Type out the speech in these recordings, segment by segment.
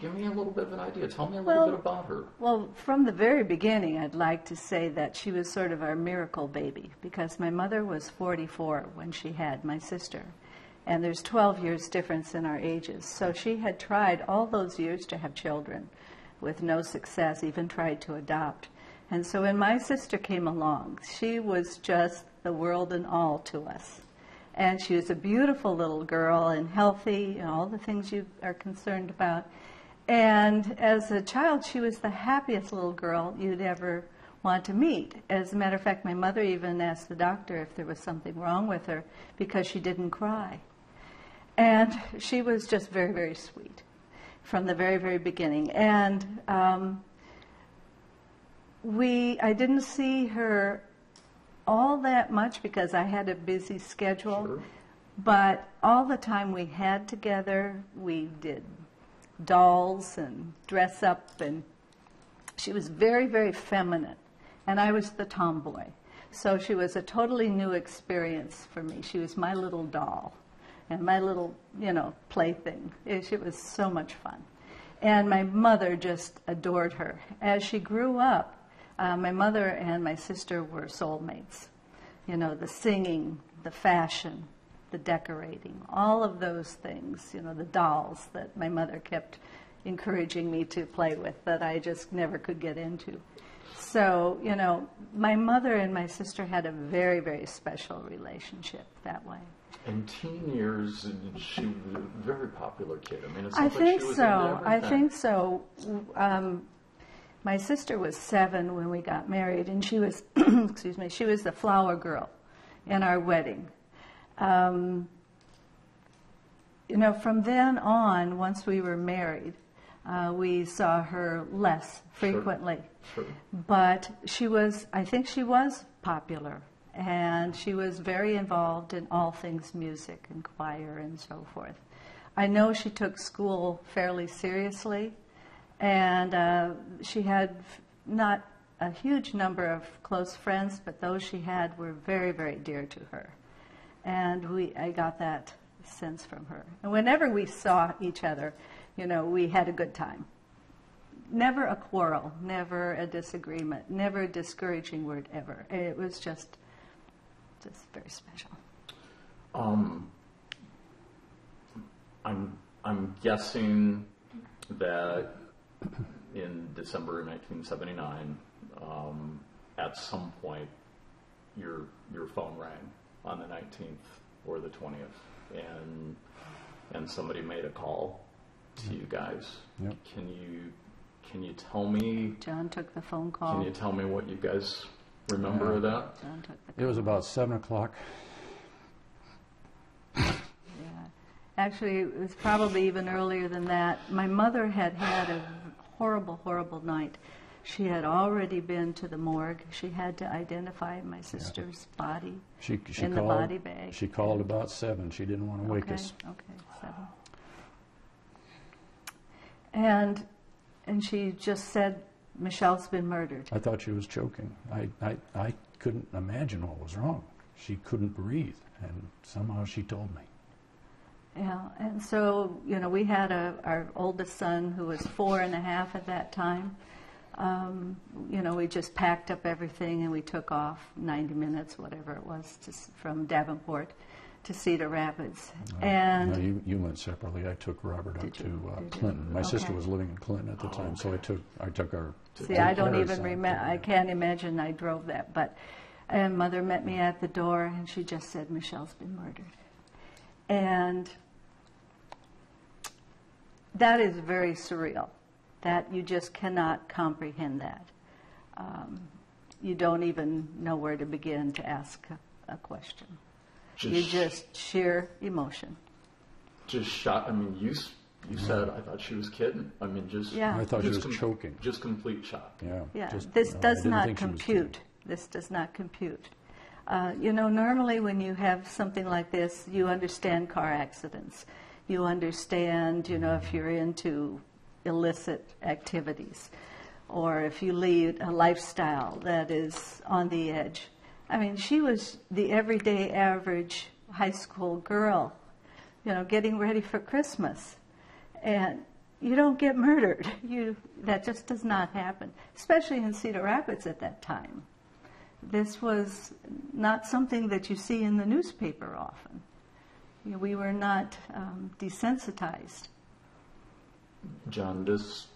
Give me a little bit of an idea. Tell me a little bit about her. Well, from the very beginning, I'd like to say that she was sort of our miracle baby, because my mother was 44 when she had my sister, and there's 12 years difference in our ages. So she had tried all those years to have children with no success, even tried to adopt. And so when my sister came along, she was just the world and all to us. And she was a beautiful little girl and healthy and all the things you are concerned about. And as a child, she was the happiest little girl you'd ever want to meet. As a matter of fact, my mother even asked the doctor if there was something wrong with her because she didn't cry. And she was just very, very sweet from the very, very beginning. And I didn't see her all that much because I had a busy schedule, sure. But all the time we had together, we did dolls and dress up, and she was very, very feminine, and I was the tomboy. So she was a totally new experience for me. She was my little doll and my little, plaything. It was so much fun. And my mother just adored her. As she grew up, my mother and my sister were soulmates. The singing, the fashion, the decorating, all of those things, the dolls that my mother kept encouraging me to play with that I just never could get into. So, my mother and my sister had a very, very special relationship that way. In teen years, she was a very popular kid. I think so. My sister was 7 when we got married, and she was, excuse me, she was the flower girl in our wedding. From then on, once we were married, we saw her less frequently. Sure. Sure. But she was, I think she was popular, and she was very involved in all things music and choir and so forth. I know she took school fairly seriously. And she had not a huge number of close friends, but those she had were very, very dear to her. And I got that sense from her. And whenever we saw each other, we had a good time. Never a quarrel, never a disagreement, never a discouraging word ever. It was just very special. I'm guessing that in December of 1979, at some point, your phone rang on the 19th or the 20th, and somebody made a call to you guys. Yep. Can you tell me? John took the phone call. Can you tell me what you guys remember of that? John took the call. It was about 7 o'clock. Actually, it was probably even earlier than that. My mother had had a horrible, horrible night. She had already been to the morgue. She had to identify my sister's body in the body bag. She called about 7. She didn't want to wake us. Okay, 7. And she just said, "Michelle's been murdered." I thought she was choking. I couldn't imagine what was wrong. She couldn't breathe, and somehow she told me. Yeah, and so, we had our oldest son, who was 4 and a half at that time. We just packed up everything and we took off 90 minutes, whatever it was, from Davenport to Cedar Rapids. No, you went separately. I took Robert up to Clinton. My sister was living in Clinton at the time, so I took her. See, I don't even remember. I can't imagine I drove that. And Mother met me at the door, and she just said, "Michelle's been murdered." And that is very surreal, that you just cannot comprehend that. You don't even know where to begin to ask a question. Just sheer emotion. Just shock. I mean, you said, I thought she was kidding. I mean, I thought she was choking. Just complete shock. Yeah. This does not compute. This does not compute. Normally when you have something like this, you understand car accidents. You understand, if you're into illicit activities, or if you lead a lifestyle that is on the edge. I mean, she was the everyday average high school girl, getting ready for Christmas. And you don't get murdered. That just does not happen, especially in Cedar Rapids at that time. This was not something that you see in the newspaper often. We were not desensitized. John, this,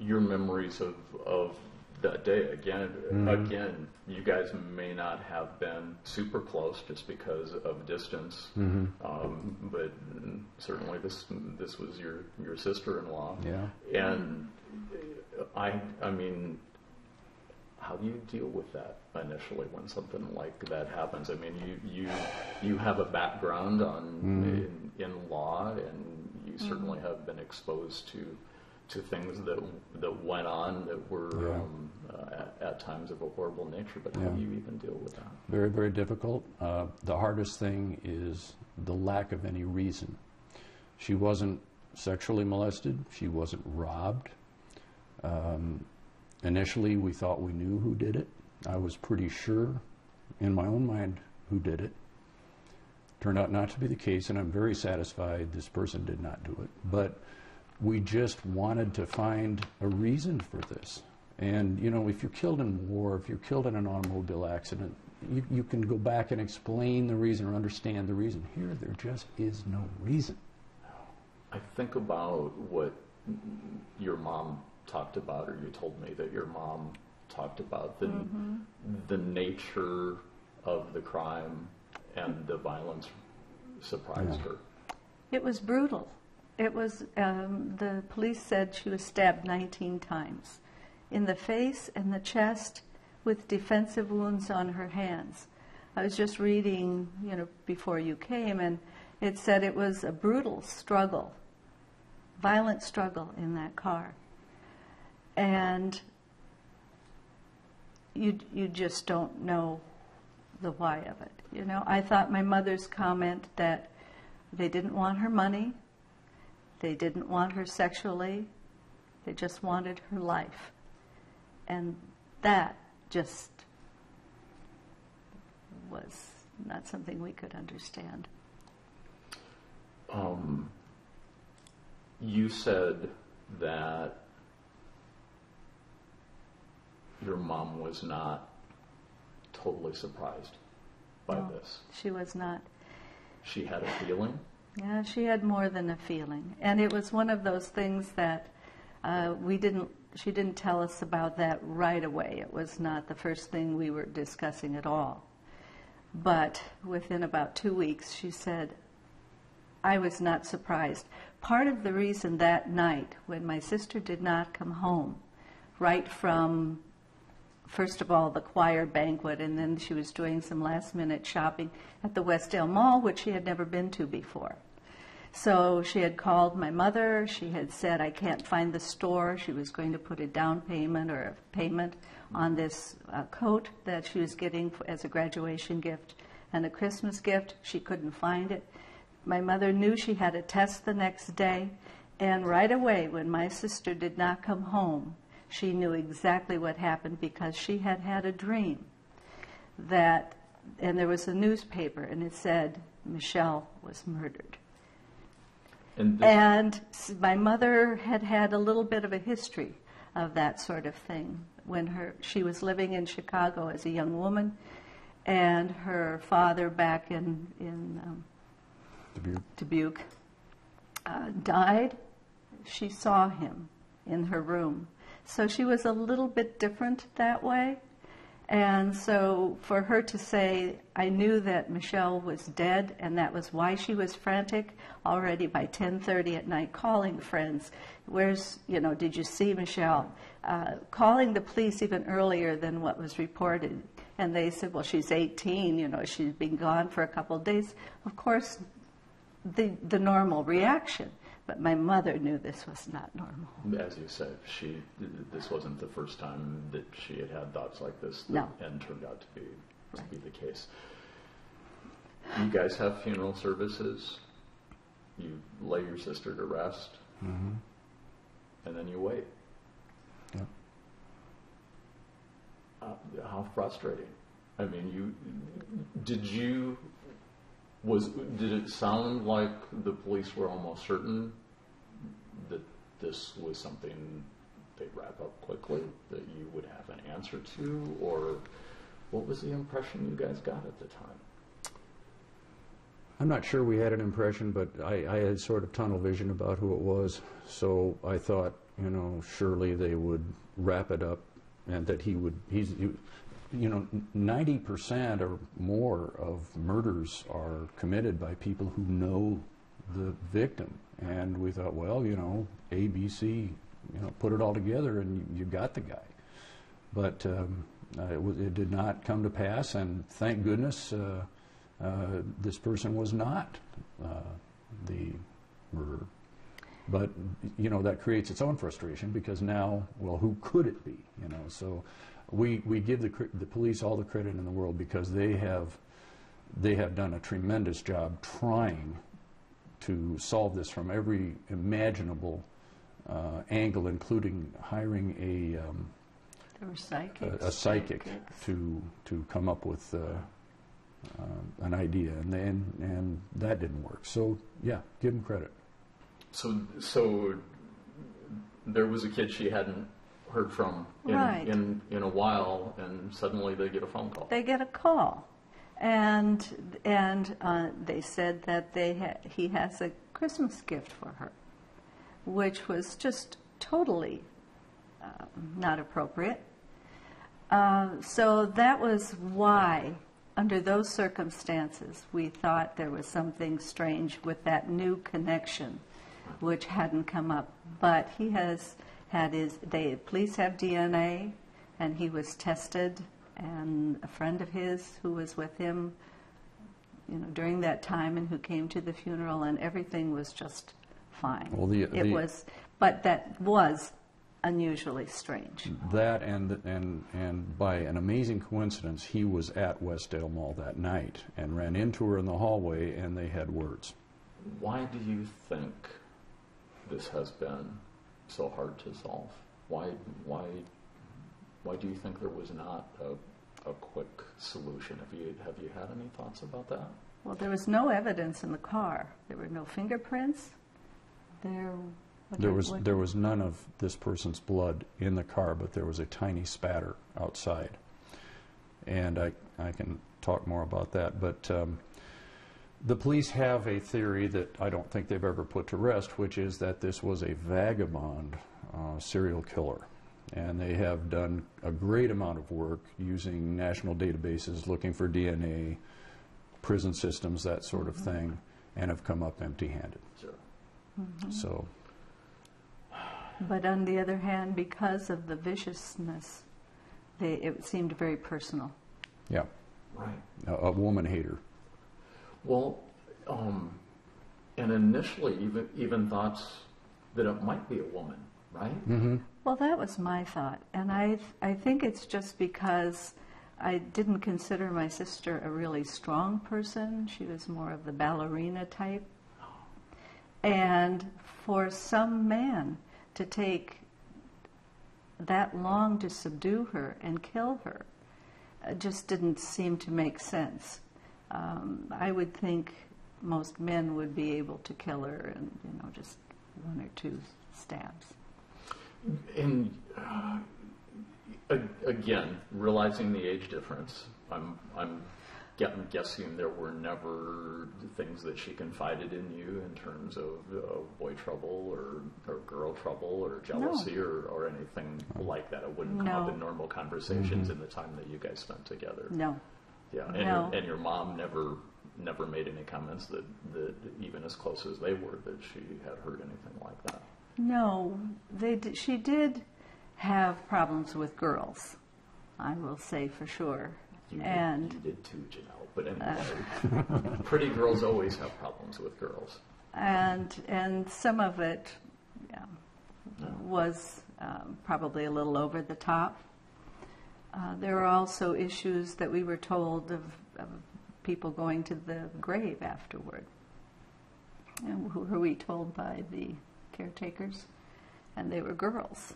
your memories of that day, again, you guys may not have been super close just because of distance, but certainly this was your sister-in-law. Yeah. And I mean, how do you deal with that initially when something like that happens? I mean, you have a background on in law, and you certainly have been exposed to things that went on that were at times of a horrible nature, but how do you even deal with that? Very, very difficult. The hardest thing is the lack of any reason. She wasn't sexually molested. She wasn't robbed. Initially, we thought we knew who did it. I was pretty sure in my own mind who did it. Turned out not to be the case, and I'm very satisfied this person did not do it. But we just wanted to find a reason for this. And, you know, if you're killed in war, if you're killed in an automobile accident, you can go back and explain the reason or understand the reason. Here, there just is no reason. I think about what your mom talked about, or you told me that your mom talked about, the nature of the crime, and the violence surprised her. It was brutal. It was, the police said she was stabbed 19 times in the face and the chest with defensive wounds on her hands. I was just reading, you know, before you came, and it said it was a brutal struggle, violent struggle in that car. And you just don't know the why of it. You know, I thought my mother's comment that they didn't want her money, they didn't want her sexually, they just wanted her life. And that just was not something we could understand. You said that your mom was not totally surprised by this. She was not. She had a feeling? Yeah, she had more than a feeling. And it was one of those things that she didn't tell us about that right away. It was not the first thing we were discussing at all. But within about 2 weeks, she said, I was not surprised. Part of the reason that night, when my sister did not come home, right from, first of all, the choir banquet, and then she was doing some last-minute shopping at the Westdale Mall, which she had never been to before. So she had called my mother. She had said, I can't find the store. She was going to put a down payment or a payment on this coat that she was getting as a graduation gift and a Christmas gift. She couldn't find it. My mother knew she had a test the next day, and right away, when my sister did not come home, she knew exactly what happened, because she had had a dream that, and there was a newspaper, and it said, Michelle was murdered. And my mother had had a little bit of a history of that sort of thing. When she was living in Chicago as a young woman, and her father back in Dubuque died, she saw him in her room. So she was a little bit different that way. And so for her to say, I knew that Michelle was dead, and that was why she was frantic, already by 10:30 at night calling friends, where's, you know, did you see Michelle? Calling the police even earlier than what was reported. And they said, well, she's 18, you know, she's been gone for a couple of days. Of course, the normal reaction. But my mother knew this was not normal. As you said, this wasn't the first time that she had had thoughts like this, and turned out to be the case. You guys have funeral services. You lay your sister to rest, and then you wait. Yep. How frustrating! I mean, did you Did it sound like the police were almost certain that this was something they'd wrap up quickly, that you would have an answer to, or what was the impression you guys got at the time? I'm not sure we had an impression, but I had sort of tunnel vision about who it was, so I thought, you know, surely they would wrap it up, and that he would, you know, 90% or more of murders are committed by people who know the victim, and we thought, well, you know, A, B, C, you know, put it all together and you got the guy. But it did not come to pass, and thank goodness this person was not the murderer. But, you know, that creates its own frustration, because now, well, who could it be, you know? So we give the police all the credit in the world, because they have done a tremendous job trying to solve this from every imaginable angle, including hiring a psychic to come up with an idea, and that didn't work. So yeah, give them credit. So there was a kid she hadn't heard from in a while, and suddenly they get a phone call. They get a call, and they said that he has a Christmas gift for her, which was just totally not appropriate. So that was why, under those circumstances, we thought there was something strange with that new connection, which hadn't come up. But he has had the police have DNA, and he was tested, and a friend of his who was with him, you know, during that time, and who came to the funeral, and everything was just fine. Well, but that was unusually strange. That and by an amazing coincidence, he was at Westdale Mall that night and ran into her in the hallway, and they had words. Why do you think this has been so hard to solve? Why do you think there was not a quick solution? Have you had any thoughts about that? Well, there was no evidence in the car. There were no fingerprints. There was none of this person's blood in the car, but there was a tiny spatter outside, and I can talk more about that. But the police have a theory that I don't think they've ever put to rest, which is that this was a vagabond serial killer. And they have done a great amount of work using national databases, looking for DNA, prison systems, that sort of thing, and have come up empty-handed. Sure. Mm-hmm. So. But on the other hand, because of the viciousness, it seemed very personal. Yeah. Right. A woman hater. Well, and initially even thoughts that it might be a woman, right? Mm-hmm. Well, that was my thought, and I think it's just because I didn't consider my sister a really strong person. She was more of the ballerina type, and for some man to take that long to subdue her and kill her just didn't seem to make sense. I would think most men would be able to kill her, and, you know, just one or two stabs. And again, realizing the age difference, I'm guessing there were never things that she confided in you in terms of boy trouble or girl trouble or jealousy. No. or anything like that. It wouldn't come up in normal conversations in the time that you guys spent together. No. Yeah, and your mom never made any comments that even as close as they were, that she had heard anything like that. No, she did have problems with girls, I will say for sure. You did too, Janelle. But anyway, pretty girls always have problems with girls. And some of it was probably a little over the top. There are also issues that we were told of people going to the grave afterward, who were we told by the caretakers, and they were girls,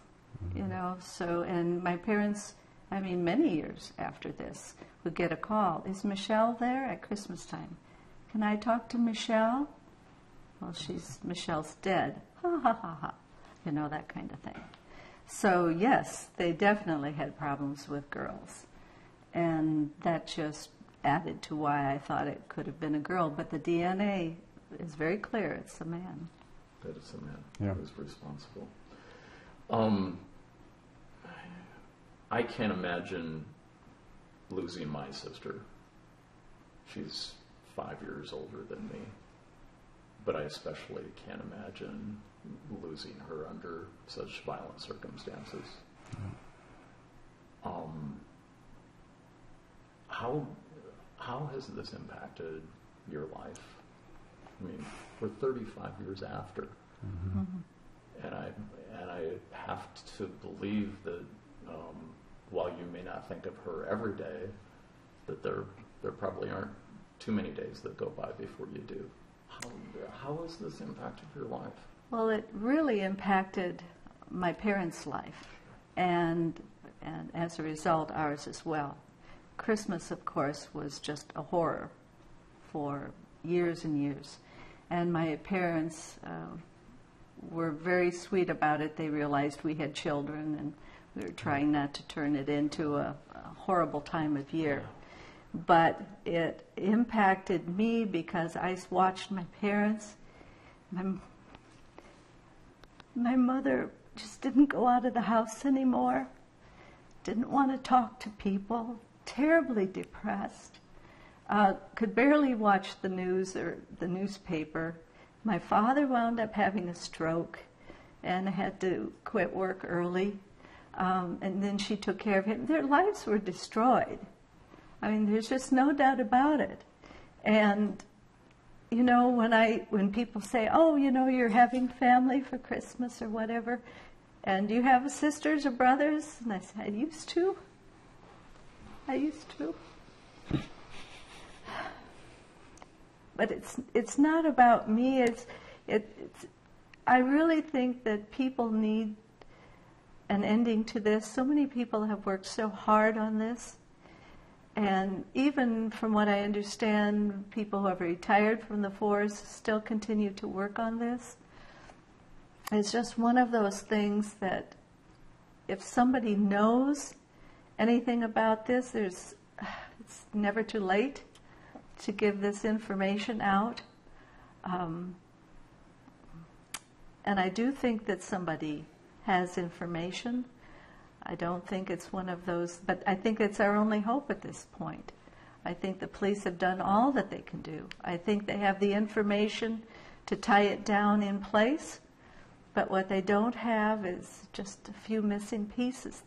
you know. So, and my parents, I mean, many years after this, would get a call, "Is Michelle there at Christmas time? Can I talk to Michelle? Well, Michelle's dead. Ha, ha, ha, ha. You know, that kind of thing. So, yes, they definitely had problems with girls. And that just added to why I thought it could have been a girl. But the DNA is very clear. It's a man. That it's a man who is responsible. I can't imagine losing my sister. She's 5 years older than me. But I especially can't imagine losing her under such violent circumstances. How has this impacted your life? I mean, we're 35 years after, and I have to believe that while you may not think of her every day, that there probably aren't too many days that go by before you do. How has this impacted your life? Well, it really impacted my parents' life, and as a result, ours as well. Christmas, of course, was just a horror for years and years. And my parents were very sweet about it. They realized we had children, and we were trying not to turn it into a horrible time of year. But it impacted me because I watched my parents. My mother just didn't go out of the house anymore, didn't want to talk to people, terribly depressed, could barely watch the news or the newspaper. My father wound up having a stroke and had to quit work early, and then she took care of him. Their lives were destroyed. I mean, there's just no doubt about it. And, you know, when people say, oh, you know, you're having family for Christmas or whatever, and do you have sisters or brothers? And I said, I used to. But it's not about me. I really think that people need an ending to this. So many people have worked so hard on this. And even from what I understand, people who have retired from the force still continue to work on this. It's just one of those things that if somebody knows anything about this, it's never too late to give this information out. And I do think that somebody has information. I don't think it's one of those, but I think it's our only hope at this point. I think the police have done all that they can do. I think they have the information to tie it down in place, but what they don't have is just a few missing pieces.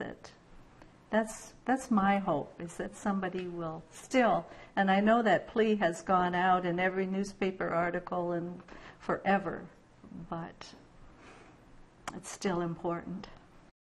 That's my hope, is that somebody will still, and I know that plea has gone out in every newspaper article and forever, but it's still important.